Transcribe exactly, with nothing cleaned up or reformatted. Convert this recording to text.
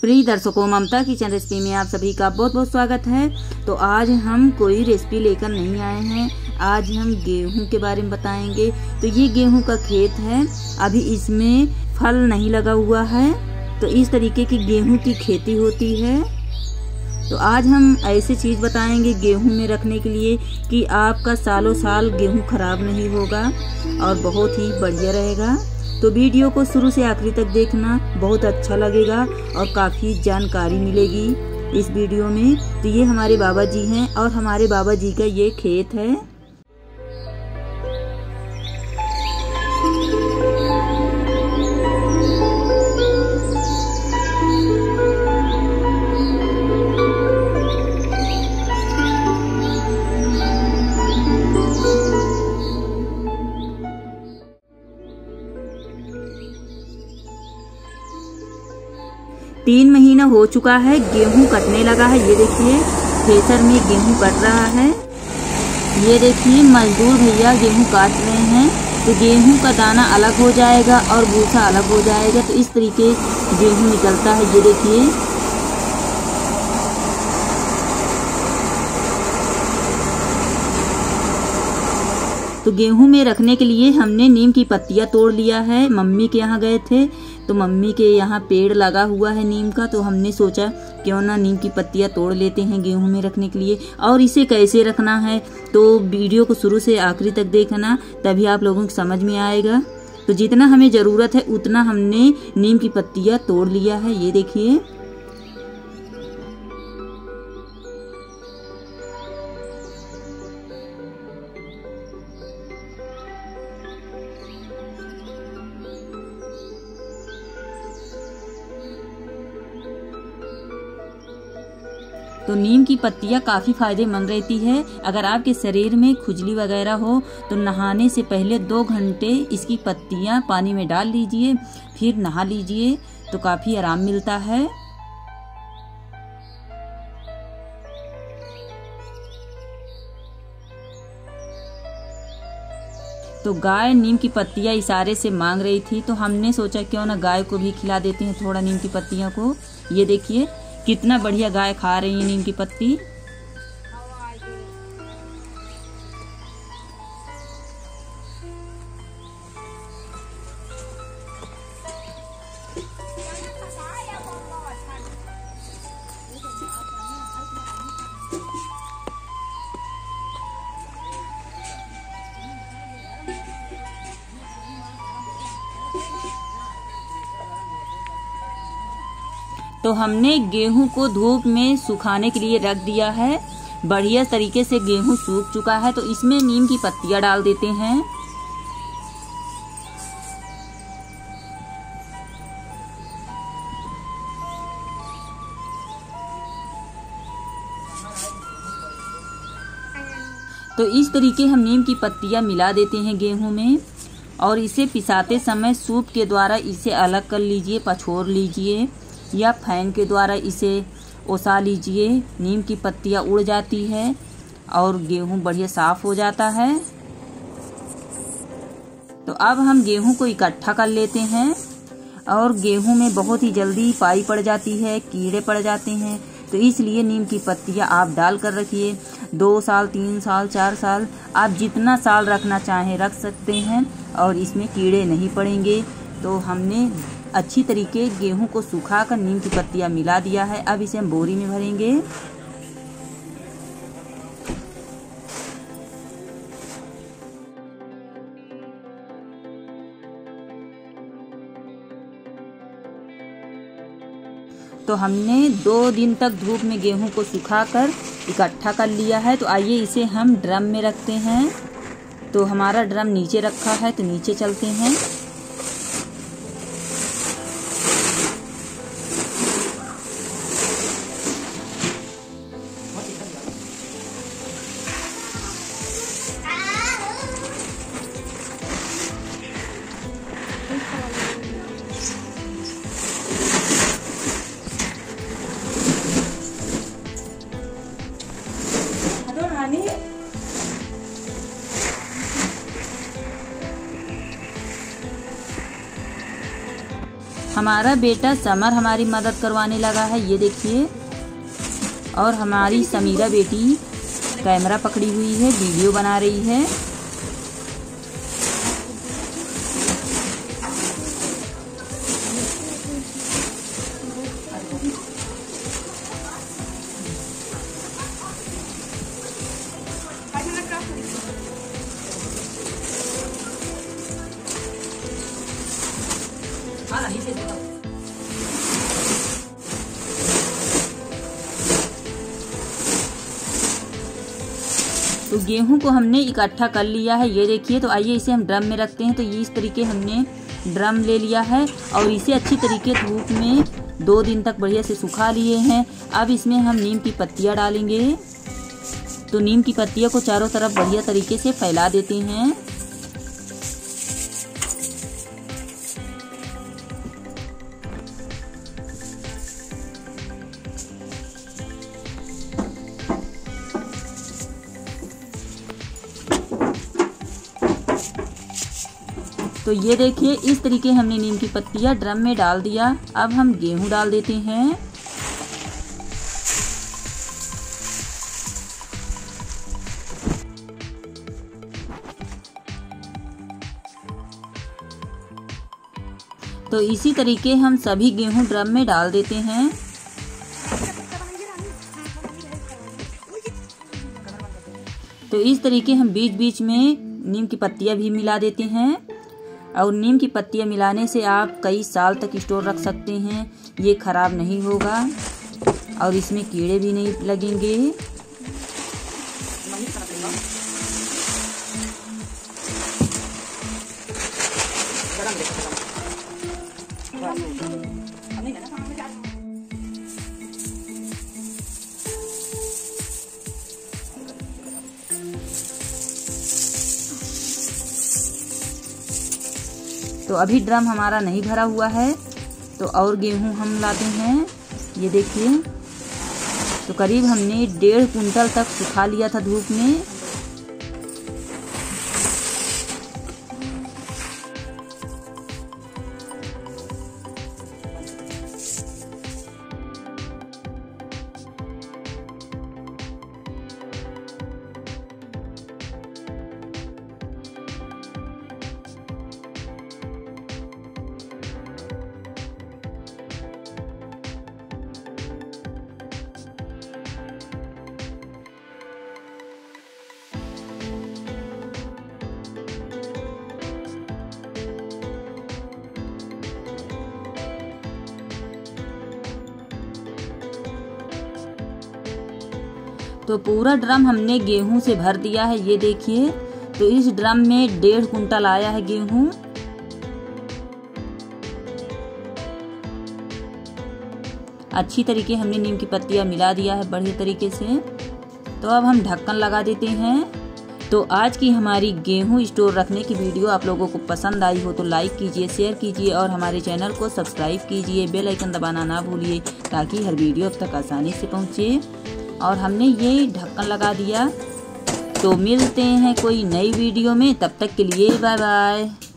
प्रिय दर्शकों, ममता kitchen recipe में आप सभी का बहुत बहुत स्वागत है। तो आज हम कोई रेसिपी लेकर नहीं आए हैं, आज हम गेहूं के बारे में बताएंगे। तो ये गेहूं का खेत है, अभी इसमें फल नहीं लगा हुआ है। तो इस तरीके की गेहूं की खेती होती है। तो आज हम ऐसी चीज़ बताएंगे गेहूं में रखने के लिए कि आपका सालों साल गेहूँ खराब नहीं होगा और बहुत ही बढ़िया रहेगा। तो वीडियो को शुरू से आखिरी तक देखना, बहुत अच्छा लगेगा और काफ़ी जानकारी मिलेगी इस वीडियो में। तो ये हमारे बाबा जी हैं और हमारे बाबा जी का ये खेत है। तीन महीना हो चुका है, गेहूं कटने लगा है। ये देखिए थ्रेसर में गेहूं कट रहा है। ये देखिए मजदूर भैया गेहूं काट रहे हैं। तो गेहूं का दाना अलग हो जाएगा और भूसा अलग हो जाएगा। तो इस तरीके गेहूं निकलता है। ये देखिए तो गेहूं में रखने के लिए हमने नीम की पत्तियां तोड़ लिया है। मम्मी के यहाँ गए थे तो मम्मी के यहाँ पेड़ लगा हुआ है नीम का। तो हमने सोचा क्यों ना नीम की पत्तियां तोड़ लेते हैं गेहूं में रखने के लिए। और इसे कैसे रखना है तो वीडियो को शुरू से आखिरी तक देखना, तभी आप लोगों को समझ में आएगा। तो जितना हमें ज़रूरत है उतना हमने नीम की पत्तियाँ तोड़ लिया है। ये देखिए तो नीम की पत्तियाँ काफ़ी फायदेमंद रहती है। अगर आपके शरीर में खुजली वगैरह हो तो नहाने से पहले दो घंटे इसकी पत्तियाँ पानी में डाल लीजिए, फिर नहा लीजिए तो काफ़ी आराम मिलता है। तो गाय नीम की पत्तियाँ इशारे से मांग रही थी, तो हमने सोचा क्यों ना गाय को भी खिला देते हैं थोड़ा नीम की पत्तियों को। ये देखिए कितना बढ़िया गाय खा रही है नीम की पत्ती। तो हमने गेहूं को धूप में सुखाने के लिए रख दिया है। बढ़िया तरीके से गेहूं सूख चुका है, तो इसमें नीम की पत्तियां डाल देते हैं। तो इस तरीके हम नीम की पत्तियां मिला देते हैं गेहूं में। और इसे पिसाते समय सूप के द्वारा इसे अलग कर लीजिए, पछोर लीजिए या फैन के द्वारा इसे ओसा लीजिए। नीम की पत्तियां उड़ जाती है और गेहूं बढ़िया साफ हो जाता है। तो अब हम गेहूं को इकट्ठा कर लेते हैं। और गेहूं में बहुत ही जल्दी पाई पड़ जाती है, कीड़े पड़ जाते हैं। तो इसलिए नीम की पत्तियां आप डाल कर रखिए। दो साल, तीन साल, चार साल, आप जितना साल रखना चाहें रख सकते हैं और इसमें कीड़े नहीं पड़ेंगे। तो हमने अच्छी तरीके गेहूं को सुखाकर नीम की पत्तियां मिला दिया है। अब इसे हम बोरी में भरेंगे। तो हमने दो दिन तक धूप में गेहूं को सुखाकर इकट्ठा कर लिया है। तो आइए इसे हम ड्रम में रखते हैं। तो हमारा ड्रम नीचे रखा है, तो नीचे चलते हैं। हमारा बेटा समर हमारी मदद करवाने लगा है, ये देखिए। और हमारी समीरा बेटी कैमरा पकड़ी हुई है, वीडियो बना रही है। तो गेहूं को हमने इकट्ठा कर लिया है, ये देखिए। तो आइए इसे हम ड्रम में रखते हैं। तो ये इस तरीके हमने ड्रम ले लिया है और इसे अच्छी तरीके धूप में दो दिन तक बढ़िया से सुखा लिए हैं। अब इसमें हम नीम की पत्तियां डालेंगे। तो नीम की पत्तियों को चारों तरफ बढ़िया तरीके से फैला देते हैं। तो ये देखिए, इस तरीके हमने नीम की पत्तियां ड्रम में डाल दिया। अब हम गेहूं डाल देते हैं। तो इसी तरीके हम सभी गेहूं ड्रम में डाल देते हैं। तो इस तरीके हम बीच बीच में नीम की पत्तियां भी मिला देते हैं। और नीम की पत्तियाँ मिलाने से आप कई साल तक स्टोर रख सकते हैं, ये ख़राब नहीं होगा और इसमें कीड़े भी नहीं लगेंगे। तो अभी ड्रम हमारा नहीं भरा हुआ है, तो और गेहूं हम लाते हैं, ये देखिए। तो करीब हमने डेढ़ कुंटल तक सुखा लिया था धूप में। तो पूरा ड्रम हमने गेहूं से भर दिया है, ये देखिए। तो इस ड्रम में डेढ़ कुंटल आया है गेहूं। अच्छी तरीके हमने नीम की पत्तियां मिला दिया है बढ़िया तरीके से। तो अब हम ढक्कन लगा देते हैं। तो आज की हमारी गेहूं स्टोर रखने की वीडियो आप लोगों को पसंद आई हो तो लाइक कीजिए, शेयर कीजिए और हमारे चैनल को सब्सक्राइब कीजिए। बेल आइकन दबाना ना भूलिए ताकि हर वीडियो आप तक आसानी से पहुंचे। और हमने ये ढक्कन लगा दिया। तो मिलते हैं कोई नई वीडियो में, तब तक के लिए बाय बाय।